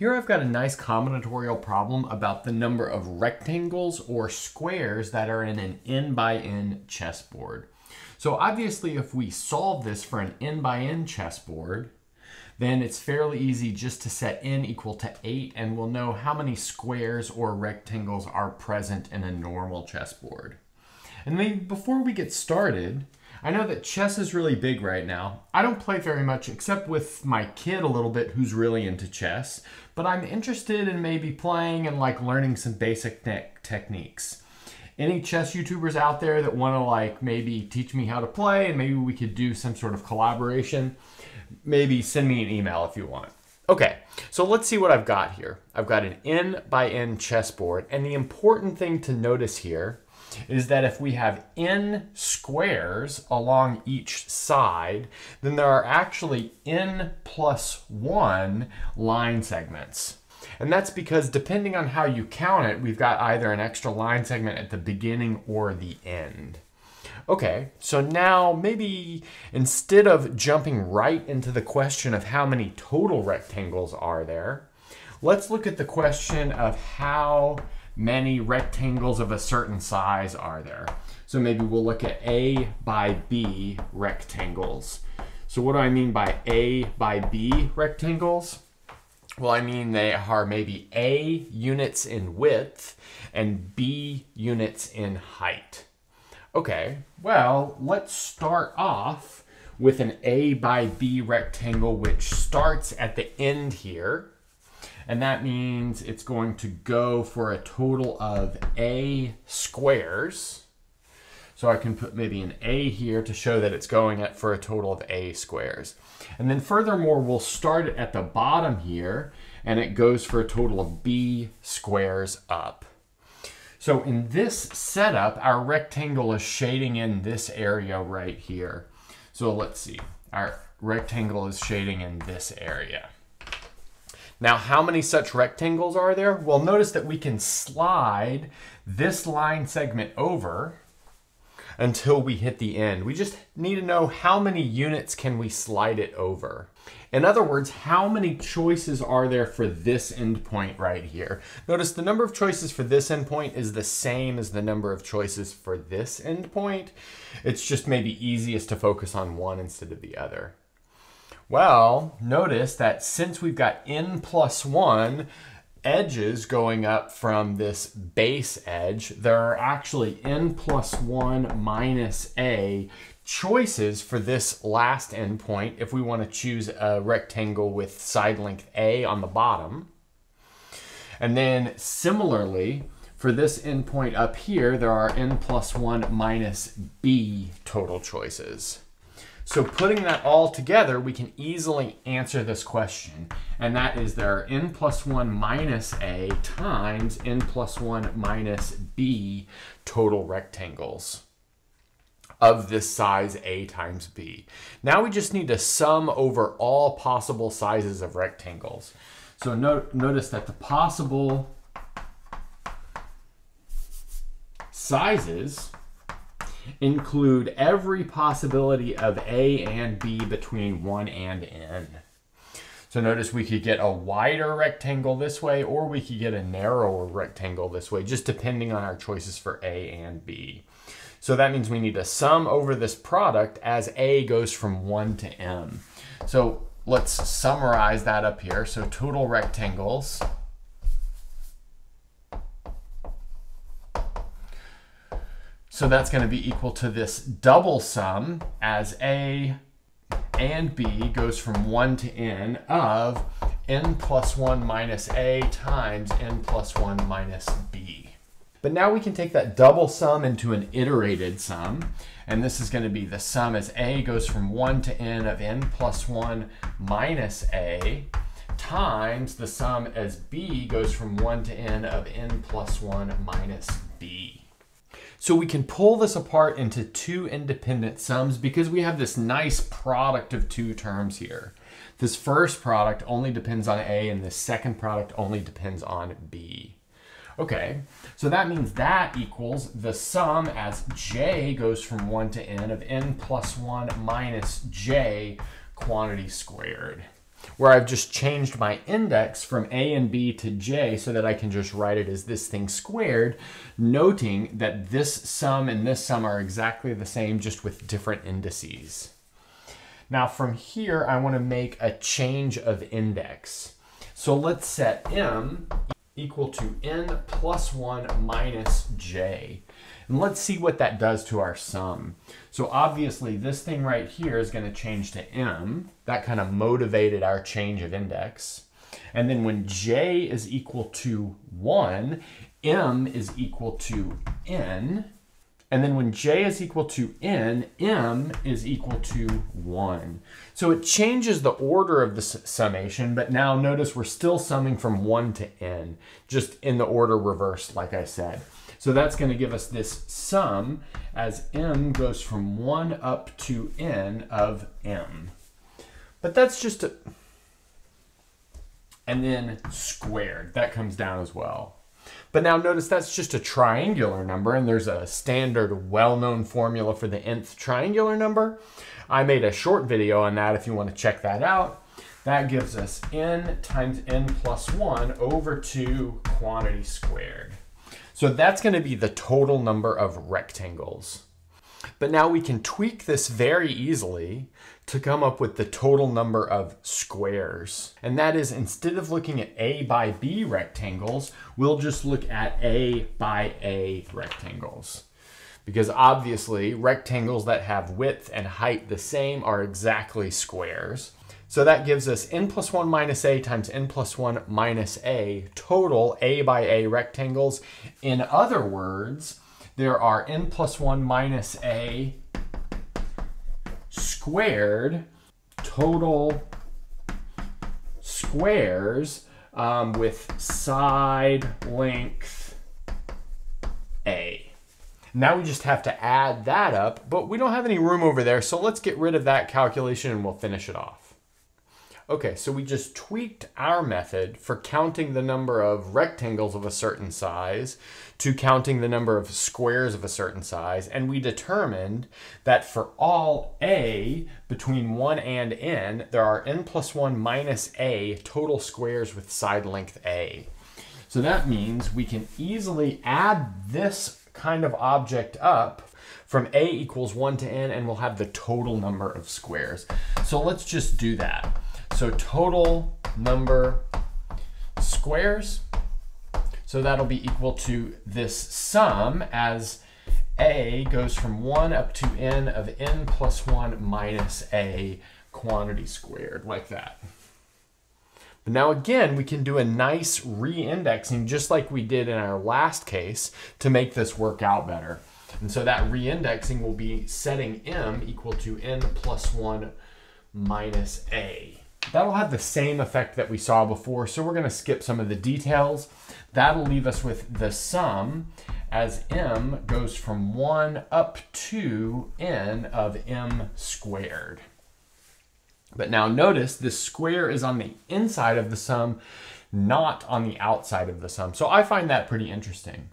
Here I've got a nice combinatorial problem about the number of rectangles or squares that are in an n by n chessboard. So obviously if we solve this for an n by n chessboard, then it's fairly easy just to set n equal to 8, and we'll know how many squares or rectangles are present in a normal chessboard. And then before we get started, I know that chess is really big right now. I don't play very much except with my kid a little bit who's really into chess, but I'm interested in maybe playing and like learning some basic techniques. Any chess YouTubers out there that want to like maybe teach me how to play, and maybe we could do some sort of collaboration, maybe send me an email if you want. Okay, so let's see what I've got here. I've got an n by n chessboard, and the important thing to notice here is that if we have n squares along each side, then there are actually n plus 1 line segments. And that's because depending on how you count it, we've got either an extra line segment at the beginning or the end. Okay, so now maybe instead of jumping right into the question of how many total rectangles are there, let's look at the question of how many rectangles of a certain size are there. So maybe we'll look at A by B rectangles. So what do I mean by A by B rectangles? Well, I mean they are maybe A units in width and B units in height. Okay, well, let's start off with an A by B rectangle, which starts at the end here. And that means it's going to go for a total of A squares. So I can put maybe an A here to show that it's going at for a total of A squares. And then furthermore, we'll start it at the bottom here, and it goes for a total of B squares up. So in this setup, our rectangle is shading in this area right here. So let's see, our rectangle is shading in this area. Now, how many such rectangles are there? Well, notice that we can slide this line segment over until we hit the end. We just need to know how many units can we slide it over. In other words, how many choices are there for this endpoint right here? Notice the number of choices for this endpoint is the same as the number of choices for this endpoint. It's just maybe easiest to focus on one instead of the other. Well, notice that since we've got n plus 1 edges going up from this base edge, there are actually n plus 1 minus a choices for this last endpoint if we want to choose a rectangle with side length a on the bottom. And then similarly, for this endpoint up here, there are n plus 1 minus b total choices. So putting that all together, we can easily answer this question. And that is there are n plus 1 minus a times n plus 1 minus b total rectangles of this size a times b. Now we just need to sum over all possible sizes of rectangles. So notice that the possible sizes include every possibility of A and B between 1 and N. So notice we could get a wider rectangle this way, or we could get a narrower rectangle this way, just depending on our choices for A and B. So that means we need to sum over this product as A goes from 1 to N. So let's summarize that up here. So total rectangles . So that's going to be equal to this double sum as A and B goes from 1 to N of N plus 1 minus A times N plus 1 minus B. But now we can take that double sum into an iterated sum. And this is going to be the sum as A goes from 1 to N of N plus 1 minus A times the sum as B goes from 1 to N of N plus 1 minus B. So we can pull this apart into two independent sums because we have this nice product of two terms here. This first product only depends on A, and this second product only depends on B. Okay, so that means that equals the sum as J goes from 1 to N of N plus 1 minus J quantity squared. where I've just changed my index from A and B to J so that I can just write it as this thing squared, noting that this sum and this sum are exactly the same, just with different indices. Now from here, I want to make a change of index. So let's set M equal to N plus 1 minus J. And let's see what that does to our sum. So obviously this thing right here is going to change to M. That kind of motivated our change of index. And then when J is equal to 1, M is equal to N. And then when J is equal to N, M is equal to 1. So it changes the order of the summation, but now notice we're still summing from 1 to N, just in the order reversed, like I said. So that's going to give us this sum as M goes from 1 up to N of M. But that's just a... And then squared, that comes down as well. But now notice that's just a triangular number, and there's a standard well-known formula for the nth triangular number. I made a short video on that if you want to check that out. That gives us n times n plus 1 over 2 quantity squared. So that's going to be the total number of rectangles. But now we can tweak this very easily to come up with the total number of squares. And that is, instead of looking at A by B rectangles, we'll just look at A by A rectangles. Because obviously, rectangles that have width and height the same are exactly squares. So that gives us n plus 1 minus a times n plus 1 minus a, total A by A rectangles. In other words, there are n plus 1 minus a squared, total squares with side length a. Now we just have to add that up, but we don't have any room over there, so let's get rid of that calculation and we'll finish it off. Okay, so we just tweaked our method for counting the number of rectangles of a certain size to counting the number of squares of a certain size, and we determined that for all a between 1 and n, there are n plus 1 minus a total squares with side length a. So that means we can easily add this kind of object up from a equals 1 to n, and we'll have the total number of squares. So let's just do that. So total number squares, so that'll be equal to this sum as a goes from 1 up to n of n plus 1 minus a quantity squared, like that. But now again, we can do a nice re-indexing just like we did in our last case to make this work out better. And so that re-indexing will be setting m equal to n plus 1 minus a. That'll have the same effect that we saw before, so we're going to skip some of the details. That'll leave us with the sum as m goes from 1 up to n of m squared. But now notice this square is on the inside of the sum, not on the outside of the sum. So I find that pretty interesting.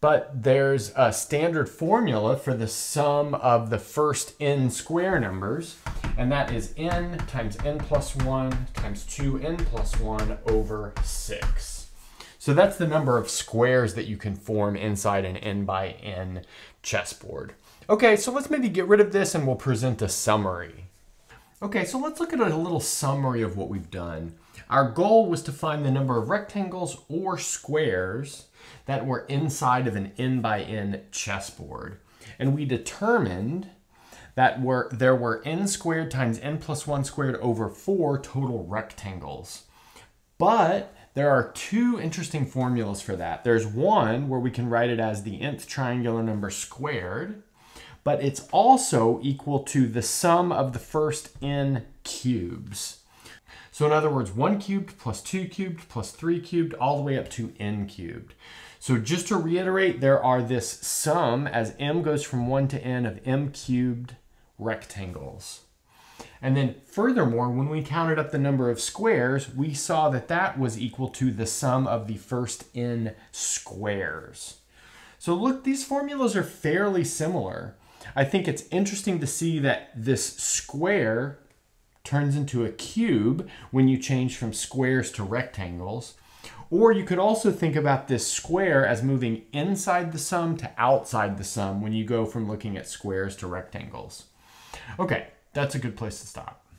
But there's a standard formula for the sum of the first n square numbers, and that is n times n plus 1 times 2n plus 1 over 6. So that's the number of squares that you can form inside an n by n chessboard. Okay, so let's maybe get rid of this and we'll present a summary. Okay, so let's look at a little summary of what we've done. Our goal was to find the number of rectangles or squares that were inside of an n by n chessboard. And we determined that there were n squared times n plus 1 squared over 4 total rectangles. But there are two interesting formulas for that. There's one where we can write it as the nth triangular number squared, but it's also equal to the sum of the first n cubes. So in other words, 1 cubed plus 2 cubed plus 3 cubed all the way up to n cubed. So just to reiterate, there are this sum as m goes from 1 to n of m cubed rectangles. And then furthermore, when we counted up the number of squares, we saw that that was equal to the sum of the first n squares. So look, these formulas are fairly similar. I think it's interesting to see that this square turns into a cube when you change from squares to rectangles. Or you could also think about this square as moving inside the sum to outside the sum when you go from looking at squares to rectangles. Okay, that's a good place to stop.